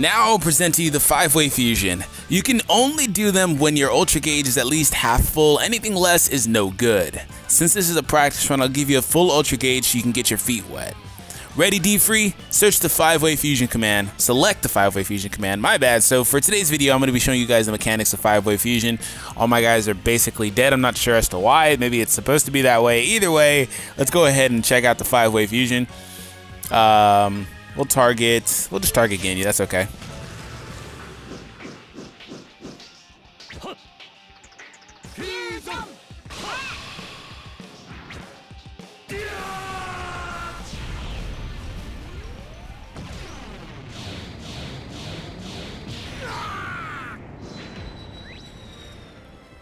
Now I'll present to you the 5-Way Fusion. You can only do them when your Ultra Gauge is at least half full, anything less is no good. Since this is a practice run, I'll give you a full Ultra Gauge so you can get your feet wet. Ready D-Free? Search the 5-Way Fusion command. Select the 5-Way Fusion command, my bad. So for today's video, I'm going to be showing you guys the mechanics of 5-Way Fusion. All my guys are basically dead, I'm not sure as to why, maybe it's supposed to be that way. Either way, let's go ahead and check out the 5-Way Fusion. We'll just target Ginyu, that's okay.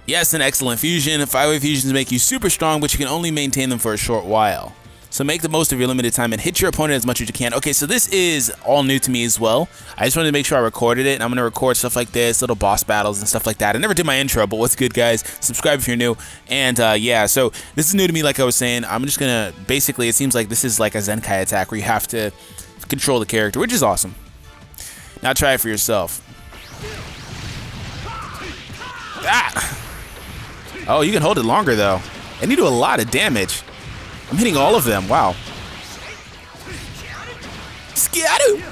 Yes, an excellent fusion. 5-Way Fusions make you super strong, but you can only maintain them for a short while. So make the most of your limited time and hit your opponent as much as you can. Okay, so this is all new to me as well. I just wanted to make sure I recorded it. I'm going to record stuff like this, little boss battles and stuff like that. I never did my intro, but what's good, guys? Subscribe if you're new. And yeah, so this is new to me, like I was saying. I'm just going to, basically, it seems like this is like a Zenkai attack where you have to control the character, which is awesome. Now try it for yourself. Ah! Oh, you can hold it longer, though. And you do a lot of damage. I'm hitting all of them, wow. Skidoo!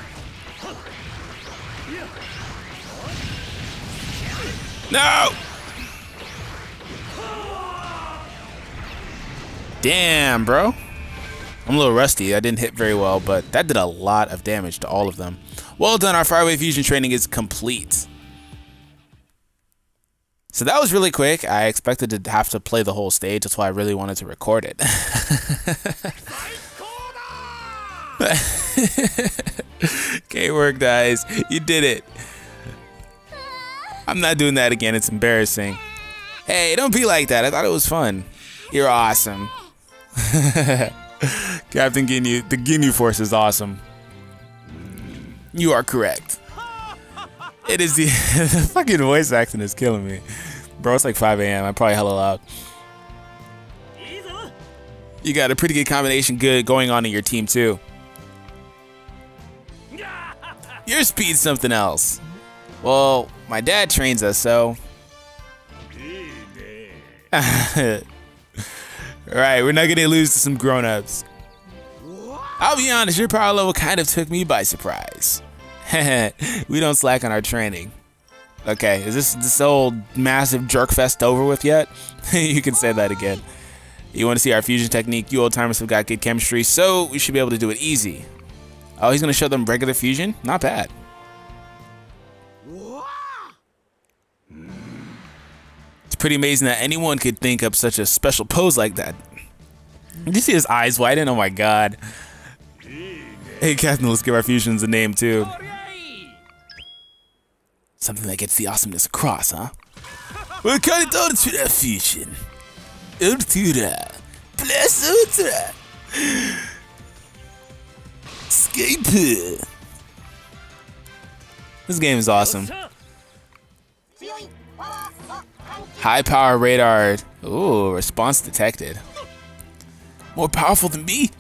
No! Damn, bro. I'm a little rusty, I didn't hit very well, but that did a lot of damage to all of them. Well done, our 5-Way Fusion training is complete. So that was really quick. I expected to have to play the whole stage, that's why I really wanted to record it. Great work, guys. You did it. I'm not doing that again, it's embarrassing. Hey, don't be like that. I thought it was fun. You're awesome. Captain Ginyu, the Ginyu Force is awesome. You are correct. It is the fucking voice acting is killing me. Bro, it's like 5 a.m. I'm probably hella loud. You got a pretty good combination going on in your team, too. Your speed's something else. Well, my dad trains us, so... Alright, we're not gonna lose to some grown-ups. I'll be honest, your power level kind of took me by surprise. We don't slack on our training. Okay, is this old massive jerk fest over with yet? You can say that again. You want to see our fusion technique? You old timers have got good chemistry, so we should be able to do it easy. Oh, he's going to show them regular fusion? Not bad. It's pretty amazing that anyone could think up such a special pose like that. Did you see his eyes widen? Oh my god. Hey Captain, let's give our fusions a name too. Something that gets the awesomeness across, huh? We're coming down to that fusion. Ultra. Plus Ultra. Escape. This game is awesome. High power radar. Ooh, response detected. More powerful than me?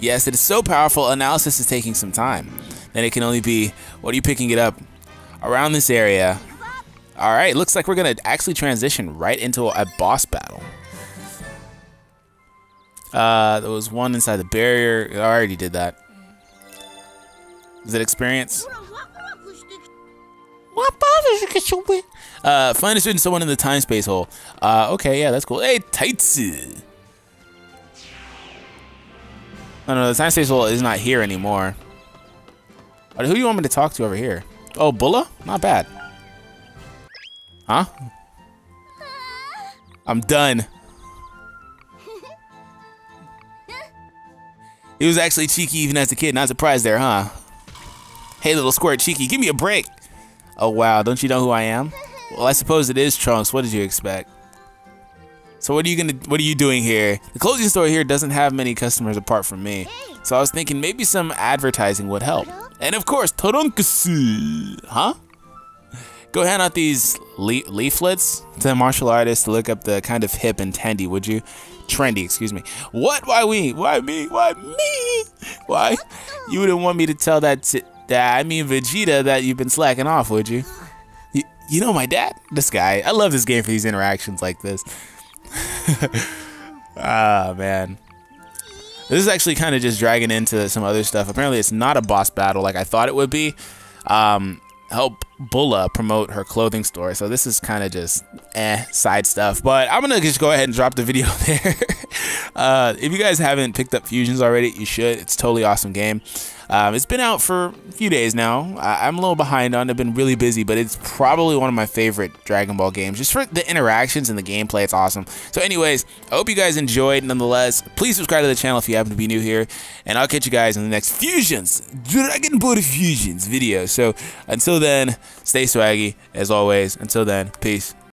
Yes, it is so powerful. Analysis is taking some time. Then it can only be, what are you picking it up? Around this area. Alright, looks like we're gonna actually transition right into a boss battle. There was one inside the barrier. I already did that. Is it experience? Find a certain someone in the time space hole. Okay, yeah, that's cool. Hey, Taitsu! Oh no, the time space hole is not here anymore. Right, who do you want me to talk to over here? Oh, Bulla? Not bad. Huh? I'm done. He was actually cheeky even as a kid. Not surprised there, huh? Hey, little squirt cheeky, give me a break. Oh, wow. Don't you know who I am? Well, I suppose it is Trunks. What did you expect? So what are you doing here? The clothing store here doesn't have many customers apart from me. So I was thinking maybe some advertising would help. And of course, Toruncusu, huh? Go hand out these leaflets to martial artists to look up the kind of hip and trendy, would you? Trendy, excuse me. What? Why we? Why me? Why me? Why? You wouldn't want me to tell that to I mean Vegeta, that you've been slacking off, would you? You know my dad? This guy. I love this game for these interactions like this. Ah, man. This is actually kind of just dragging into some other stuff. Apparently, it's not a boss battle like I thought it would be. Help Bulla promote her clothing store. So this is kind of just side stuff. But I'm going to just go ahead and drop the video there. If you guys haven't picked up Fusions already, you should. It's a totally awesome game. It's been out for a few days now. I'm a little behind on it. I've been really busy, but it's probably one of my favorite Dragon Ball games. Just for the interactions and the gameplay, it's awesome. So anyways, I hope you guys enjoyed nonetheless. Please subscribe to the channel if you happen to be new here. And I'll catch you guys in the next Fusions, Dragon Ball Fusions video. So until then, stay swaggy as always. Until then, peace.